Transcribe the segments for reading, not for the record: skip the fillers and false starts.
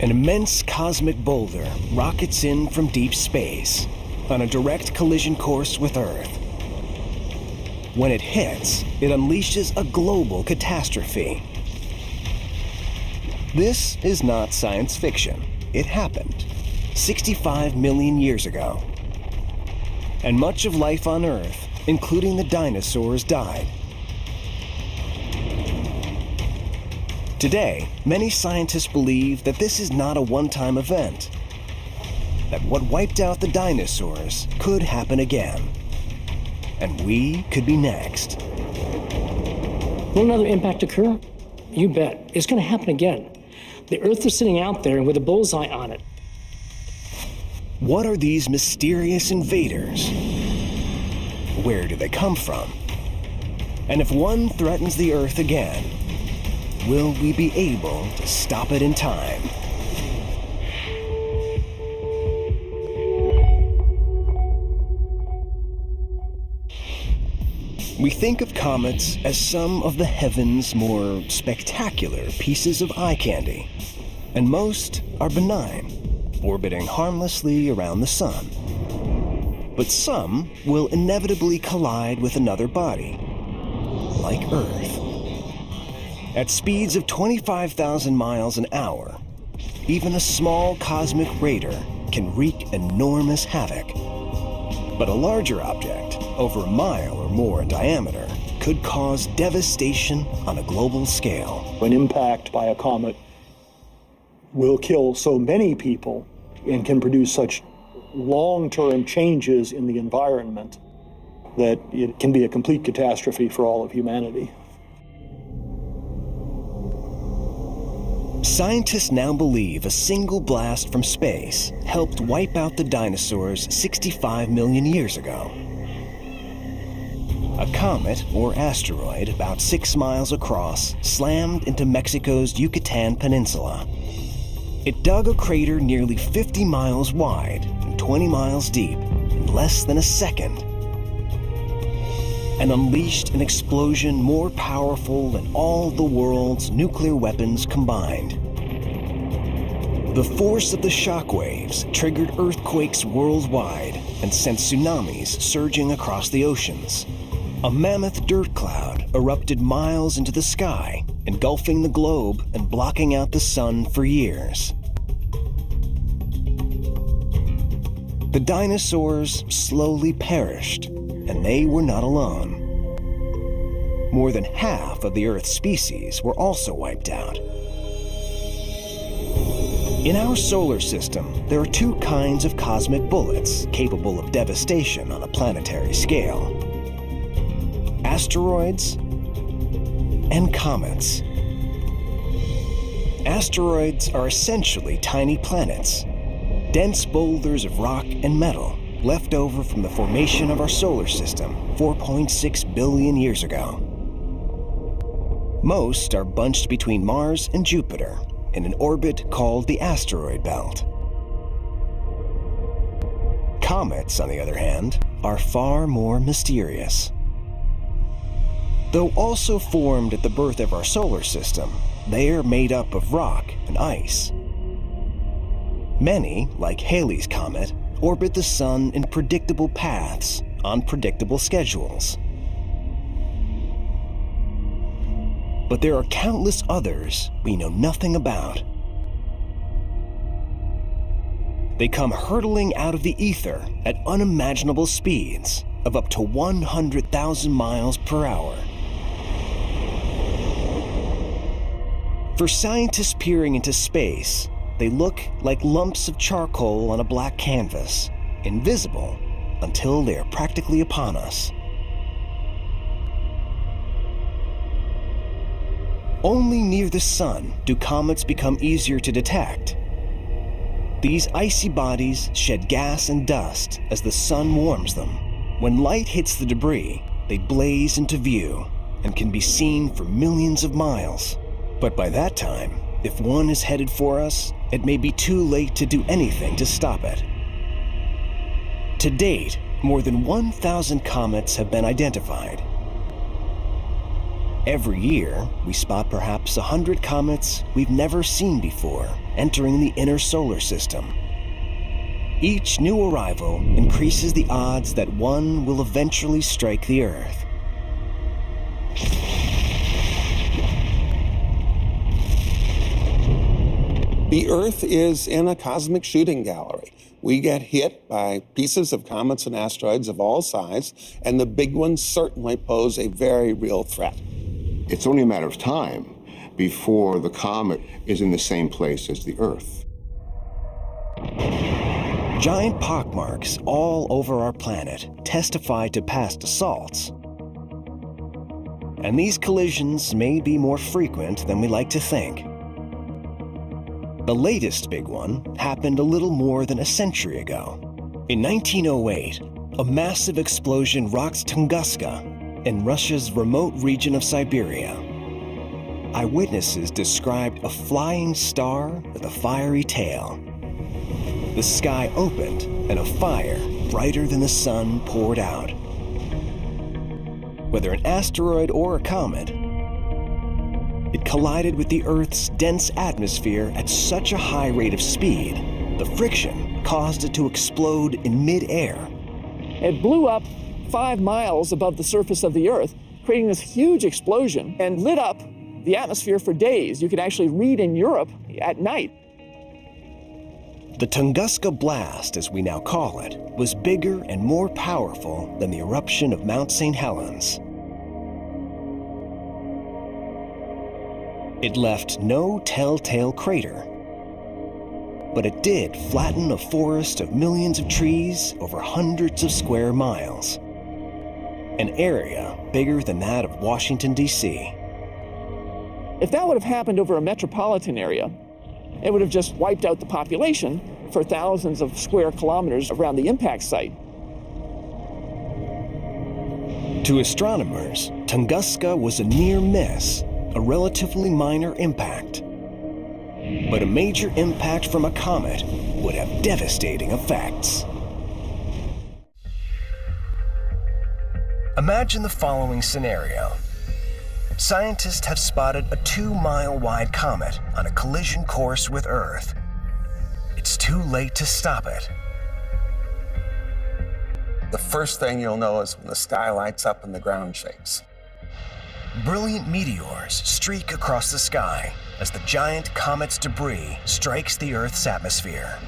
An immense cosmic boulder rockets in from deep space on a direct collision course with Earth. When it hits, it unleashes a global catastrophe. This is not science fiction. It happened 65 million years ago. And much of life on Earth, including the dinosaurs, died. Today, many scientists believe that this is not a one-time event, that what wiped out the dinosaurs could happen again, and we could be next. Will another impact occur? You bet. It's going to happen again. The Earth is sitting out there with a bullseye on it. What are these mysterious invaders? Where do they come from? And if one threatens the Earth again, will we be able to stop it in time? We think of comets as some of the heaven's more spectacular pieces of eye candy, and most are benign, orbiting harmlessly around the sun. But some will inevitably collide with another body, like Earth. At speeds of 25,000 miles an hour, even a small cosmic crater can wreak enormous havoc. But a larger object, over a mile or more in diameter, could cause devastation on a global scale. An impact by a comet will kill so many people and can produce such long-term changes in the environment that it can be a complete catastrophe for all of humanity. Scientists now believe a single blast from space helped wipe out the dinosaurs 65 million years ago. A comet or asteroid about 6 miles across slammed into Mexico's Yucatan Peninsula. It dug a crater nearly 50 miles wide and 20 miles deep in less than a second, and unleashed an explosion more powerful than all the world's nuclear weapons combined. The force of the shockwaves triggered earthquakes worldwide and sent tsunamis surging across the oceans. A mammoth dirt cloud erupted miles into the sky, engulfing the globe and blocking out the sun for years. The dinosaurs slowly perished, and they were not alone. More than half of the Earth's species were also wiped out. In our solar system, there are two kinds of cosmic bullets capable of devastation on a planetary scale: asteroids and comets. Asteroids are essentially tiny planets, dense boulders of rock and metal, left over from the formation of our solar system 4.6 billion years ago. Most are bunched between Mars and Jupiter in an orbit called the asteroid belt. Comets, on the other hand, are far more mysterious. Though also formed at the birth of our solar system, they are made up of rock and ice. Many, like Halley's Comet, orbit the sun in predictable paths on predictable schedules. But there are countless others we know nothing about. They come hurtling out of the ether at unimaginable speeds of up to 100,000 miles per hour. For scientists peering into space, they look like lumps of charcoal on a black canvas, invisible until they are practically upon us. Only near the sun do comets become easier to detect. These icy bodies shed gas and dust as the sun warms them. When light hits the debris, they blaze into view and can be seen for millions of miles. But by that time, if one is headed for us, it may be too late to do anything to stop it. To date, more than 1,000 comets have been identified. Every year, we spot perhaps 100 comets we've never seen before entering the inner solar system. Each new arrival increases the odds that one will eventually strike the Earth. The Earth is in a cosmic shooting gallery. We get hit by pieces of comets and asteroids of all sizes, and the big ones certainly pose a very real threat. It's only a matter of time before the comet is in the same place as the Earth. Giant pockmarks all over our planet testify to past assaults. And these collisions may be more frequent than we like to think. The latest big one happened a little more than a century ago. In 1908, a massive explosion rocked Tunguska in Russia's remote region of Siberia. Eyewitnesses described a flying star with a fiery tail. The sky opened and a fire brighter than the sun poured out. Whether an asteroid or a comet, it collided with the Earth's dense atmosphere at such a high rate of speed, the friction caused it to explode in mid-air. It blew up 5 miles above the surface of the Earth, creating this huge explosion and lit up the atmosphere for days. You could actually read in Europe at night. The Tunguska blast, as we now call it, was bigger and more powerful than the eruption of Mount St. Helens. It left no telltale crater, but it did flatten a forest of millions of trees over hundreds of square miles, an area bigger than that of Washington, D.C. If that would have happened over a metropolitan area, it would have just wiped out the population for thousands of square kilometers around the impact site. To astronomers, Tunguska was a near miss, a relatively minor impact. But a major impact from a comet would have devastating effects. Imagine the following scenario. Scientists have spotted a 2-mile-wide comet on a collision course with Earth. It's too late to stop it. The first thing you'll know is when the sky lights up and the ground shakes. Brilliant meteors streak across the sky as the giant comet's debris strikes the Earth's atmosphere.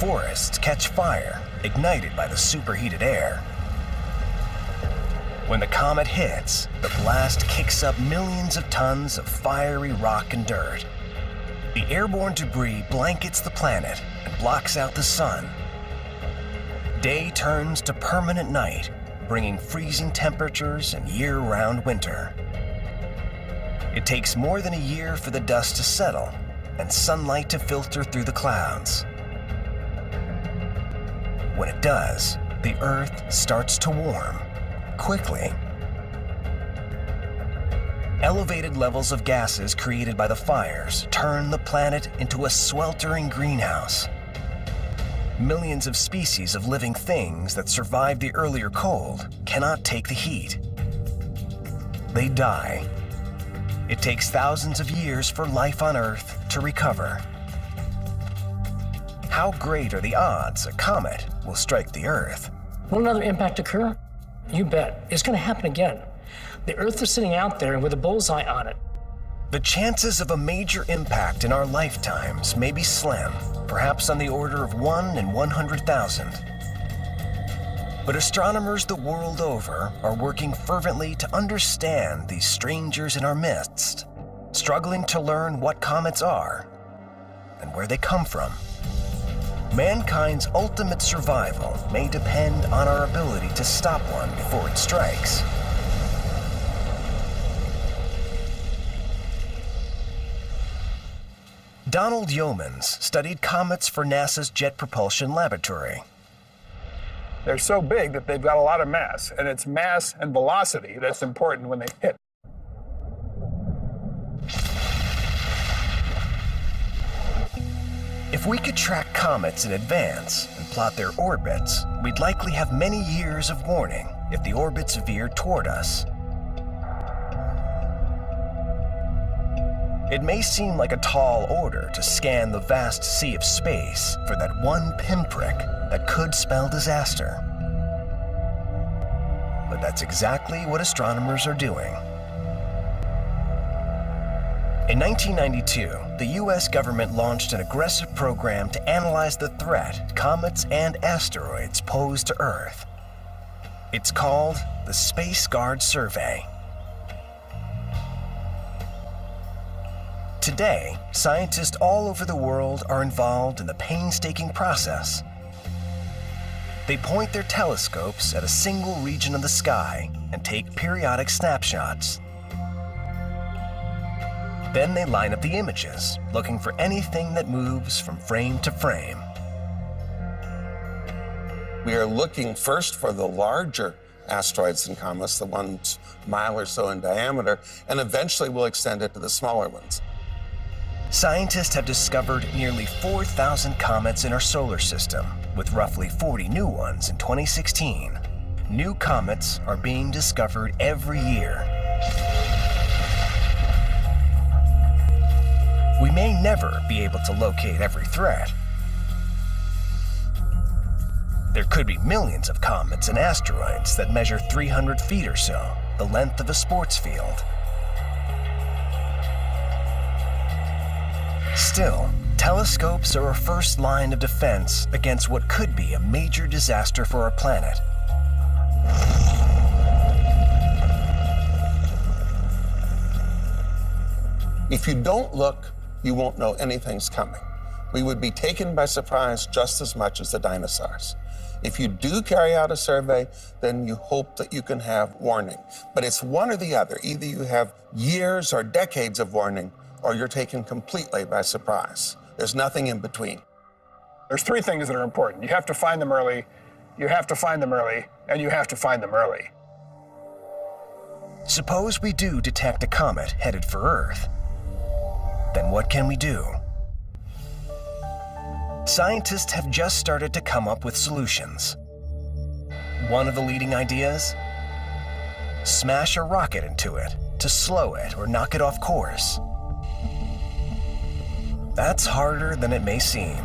Forests catch fire, ignited by the superheated air. When the comet hits, the blast kicks up millions of tons of fiery rock and dirt. The airborne debris blankets the planet and blocks out the sun. Day turns to permanent night, bringing freezing temperatures and year-round winter. It takes more than a year for the dust to settle and sunlight to filter through the clouds. When it does, the Earth starts to warm quickly. Elevated levels of gases created by the fires turn the planet into a sweltering greenhouse. Millions of species of living things that survived the earlier cold cannot take the heat. They die. It takes thousands of years for life on Earth to recover. How great are the odds a comet will strike the Earth? Will another impact occur? You bet. It's going to happen again. The Earth is sitting out there with a bullseye on it. The chances of a major impact in our lifetimes may be slim, perhaps on the order of 1 in 100,000. But astronomers the world over are working fervently to understand these strangers in our midst, struggling to learn what comets are and where they come from. Mankind's ultimate survival may depend on our ability to stop one before it strikes. Donald Yeomans studied comets for NASA's Jet Propulsion Laboratory. They're so big that they've got a lot of mass, and it's mass and velocity that's important when they hit. If we could track comets in advance and plot their orbits, we'd likely have many years of warning if the orbits veered toward us. It may seem like a tall order to scan the vast sea of space for that one pinprick that could spell disaster. But that's exactly what astronomers are doing. In 1992, the U.S. government launched an aggressive program to analyze the threat comets and asteroids pose to Earth. It's called the Spaceguard Survey. Today, scientists all over the world are involved in the painstaking process. They point their telescopes at a single region of the sky and take periodic snapshots. Then they line up the images, looking for anything that moves from frame to frame. We are looking first for the larger asteroids and comets, the ones a mile or so in diameter, and eventually we'll extend it to the smaller ones. Scientists have discovered nearly 4,000 comets in our solar system, with roughly 40 new ones in 2016. New comets are being discovered every year. We may never be able to locate every threat. There could be millions of comets and asteroids that measure 300 feet or so, the length of a sports field. Still, telescopes are our first line of defense against what could be a major disaster for our planet. If you don't look, you won't know anything's coming. We would be taken by surprise just as much as the dinosaurs. If you do carry out a survey, then you hope that you can have warning. But it's one or the other. Either you have years or decades of warning, or you're taken completely by surprise. There's nothing in between. There's three things that are important. You have to find them early, you have to find them early, and you have to find them early. Suppose we do detect a comet headed for Earth. Then what can we do? Scientists have just started to come up with solutions. One of the leading ideas? Smash a rocket into it to slow it or knock it off course. That's harder than it may seem.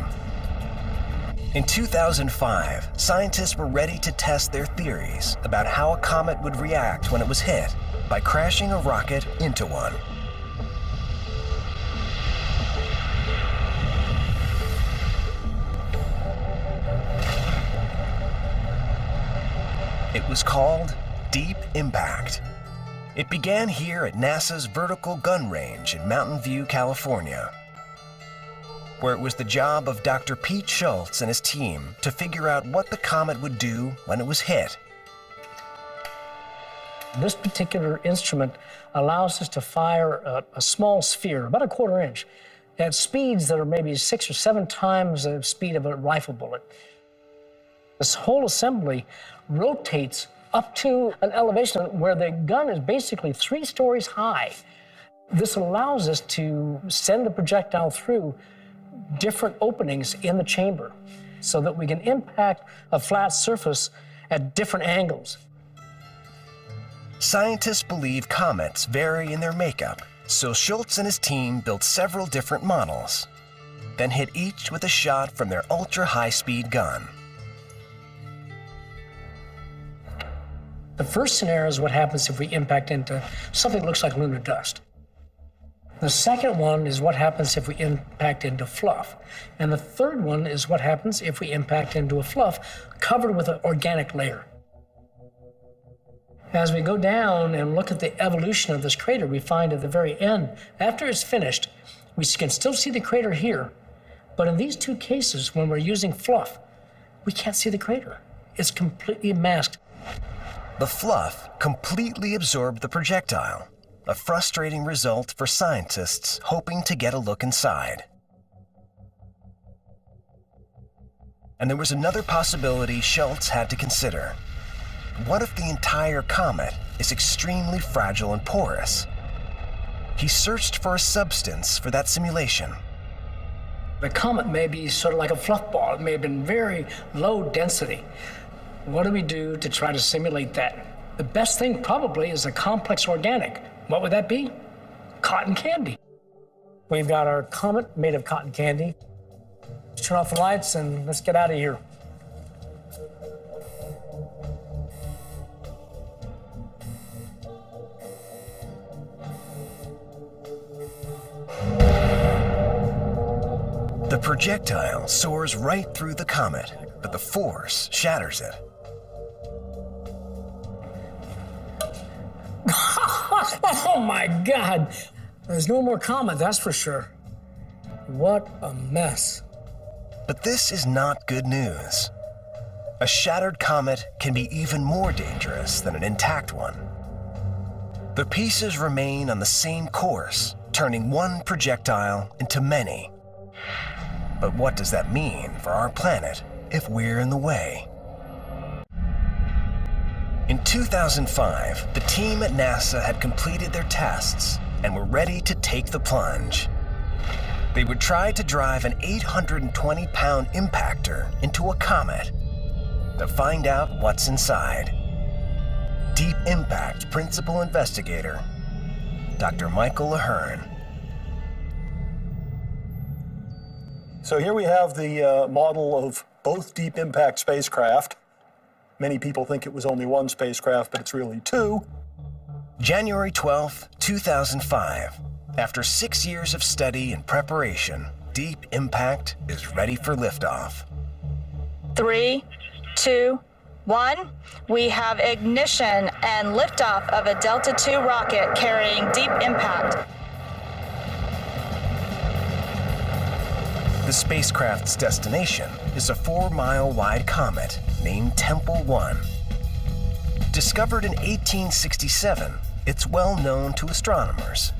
In 2005, scientists were ready to test their theories about how a comet would react when it was hit by crashing a rocket into one. It was called Deep Impact. It began here at NASA's Vertical Gun Range in Mountain View, California, where it was the job of Dr. Pete Schultz and his team to figure out what the comet would do when it was hit. This particular instrument allows us to fire a small sphere, about a quarter inch, at speeds that are maybe 6 or 7 times the speed of a rifle bullet. This whole assembly rotates up to an elevation where the gun is basically 3 stories high. This allows us to send the projectile through different openings in the chamber so that we can impact a flat surface at different angles. Scientists believe comets vary in their makeup, so Schultz and his team built several different models, then hit each with a shot from their ultra-high-speed gun. The first scenario is what happens if we impact into something that looks like lunar dust. The second one is what happens if we impact into fluff. And the third one is what happens if we impact into a fluff covered with an organic layer. As we go down and look at the evolution of this crater, we find at the very end, after it's finished, we can still see the crater here. But in these two cases, when we're using fluff, we can't see the crater. It's completely masked. The fluff completely absorbed the projectile. A frustrating result for scientists hoping to get a look inside. And there was another possibility Schultz had to consider. What if the entire comet is extremely fragile and porous? He searched for a substance for that simulation. The comet may be sort of like a fluff ball. It may have been very low density. What do we do to try to simulate that? The best thing probably is a complex organic. What would that be? Cotton candy. We've got our comet made of cotton candy. Let's turn off the lights and let's get out of here. The projectile soars right through the comet, but the force shatters it. Oh my God! There's no more comet, that's for sure. What a mess. But this is not good news. A shattered comet can be even more dangerous than an intact one. The pieces remain on the same course, turning one projectile into many. But what does that mean for our planet if we're in the way? In 2005, the team at NASA had completed their tests and were ready to take the plunge. They would try to drive an 820-pound impactor into a comet to find out what's inside. Deep Impact principal investigator, Dr. Michael LaHearn. So here we have the model of both Deep Impact spacecraft. Many people think it was only one spacecraft, but it's really two. January 12, 2005. After 6 years of study and preparation, Deep Impact is ready for liftoff. 3, 2, 1. We have ignition and liftoff of a Delta II rocket carrying Deep Impact. The spacecraft's destination is a 4-mile-wide comet named Tempel 1. Discovered in 1867, it's well known to astronomers.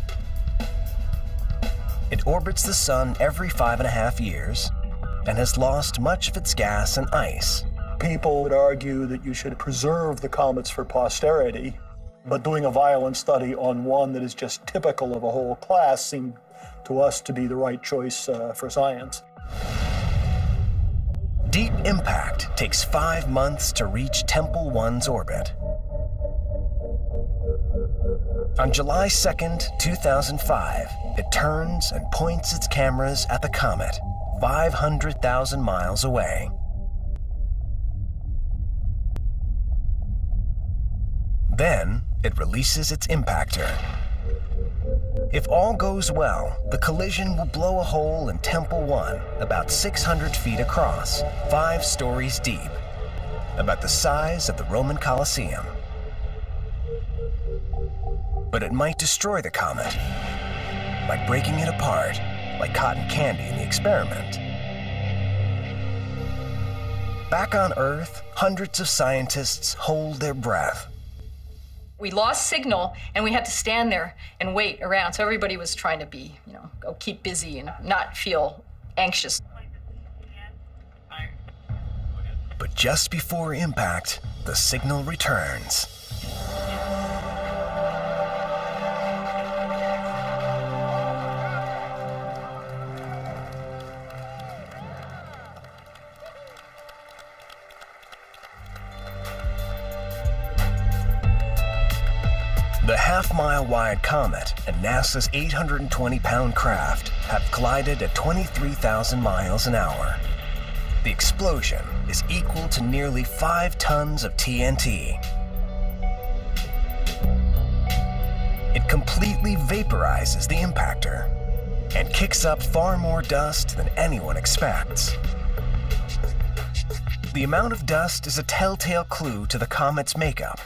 It orbits the sun every 5.5 years and has lost much of its gas and ice. People would argue that you should preserve the comets for posterity, but doing a violent study on one that is just typical of a whole class seemed to us to be the right choice for science. Deep Impact takes 5 months to reach Tempel 1's orbit. On July 2nd, 2005, it turns and points its cameras at the comet, 500,000 miles away. Then it releases its impactor. If all goes well, the collision will blow a hole in Tempel 1 about 600 feet across, 5 stories deep, about the size of the Roman Colosseum. But it might destroy the comet, like breaking it apart, like cotton candy in the experiment. Back on Earth, hundreds of scientists hold their breath. We lost signal, and we had to stand there and wait around. So everybody was trying to be, you know, go keep busy and not feel anxious. But just before impact, the signal returns. The half-mile-wide comet and NASA's 820-pound craft have collided at 23,000 miles an hour. The explosion is equal to nearly 5 tons of TNT. It completely vaporizes the impactor and kicks up far more dust than anyone expects. The amount of dust is a telltale clue to the comet's makeup.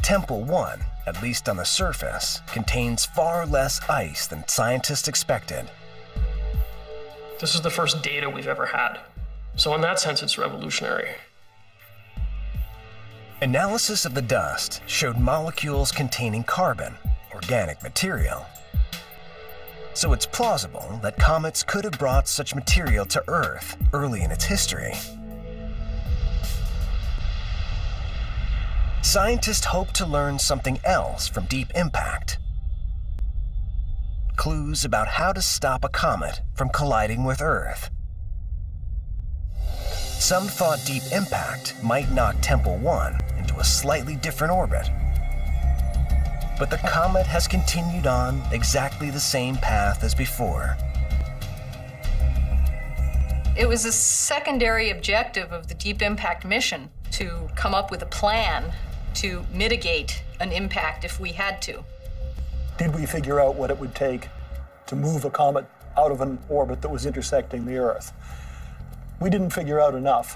Tempel 1, at least on the surface, contains far less ice than scientists expected. This is the first data we've ever had, so in that sense it's revolutionary. Analysis of the dust showed molecules containing carbon, organic material. So it's plausible that comets could have brought such material to Earth early in its history. Scientists hope to learn something else from Deep Impact. Clues about how to stop a comet from colliding with Earth. Some thought Deep Impact might knock Tempel 1 into a slightly different orbit. but the comet has continued on exactly the same path as before. It was a secondary objective of the Deep Impact mission to come up with a plan to mitigate an impact if we had to. Did we figure out what it would take to move a comet out of an orbit that was intersecting the Earth? We didn't figure out enough.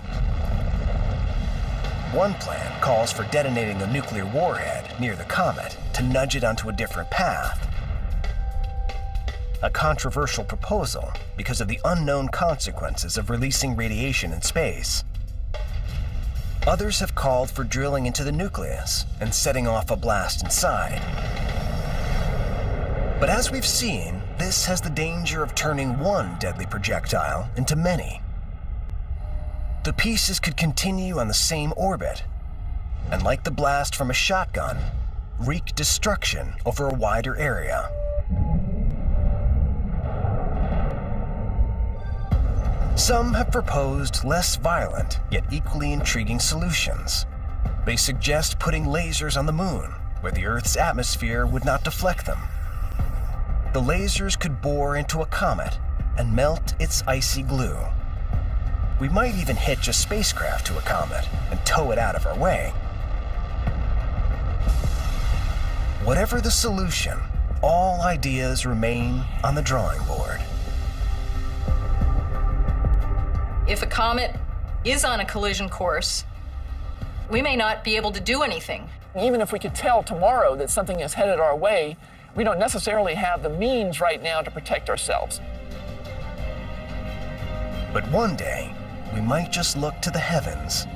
One plan calls for detonating a nuclear warhead near the comet to nudge it onto a different path. A controversial proposal because of the unknown consequences of releasing radiation in space. Others have called for drilling into the nucleus and setting off a blast inside. But as we've seen, this has the danger of turning one deadly projectile into many. The pieces could continue on the same orbit, and like the blast from a shotgun, wreak destruction over a wider area. Some have proposed less violent, yet equally intriguing solutions. They suggest putting lasers on the moon, where the Earth's atmosphere would not deflect them. The lasers could bore into a comet and melt its icy glue. We might even hitch a spacecraft to a comet and tow it out of our way. Whatever the solution, all ideas remain on the drawing board. If a comet is on a collision course, we may not be able to do anything. Even if we could tell tomorrow that something is headed our way, we don't necessarily have the means right now to protect ourselves. But one day, we might just look to the heavens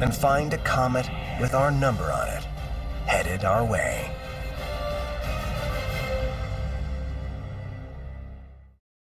and find a comet with our number on it, headed our way.